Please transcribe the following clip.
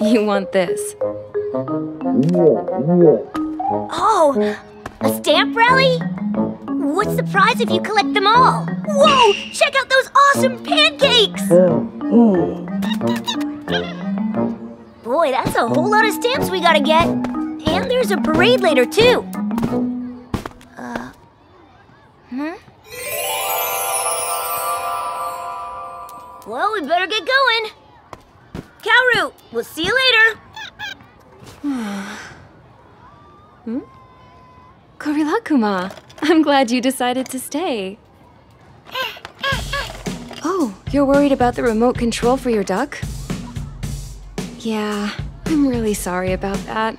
You want this. Oh, a stamp rally? What's the prize if you collect them all? Whoa, check out those awesome pancakes! Boy, that's a whole lot of stamps we gotta get. And there's a parade later, too. Well, we better get going. Kaoru, we'll see you later. Rilakkuma, I'm glad you decided to stay. Oh, you're worried about the remote control for your duck? Yeah, I'm really sorry about that.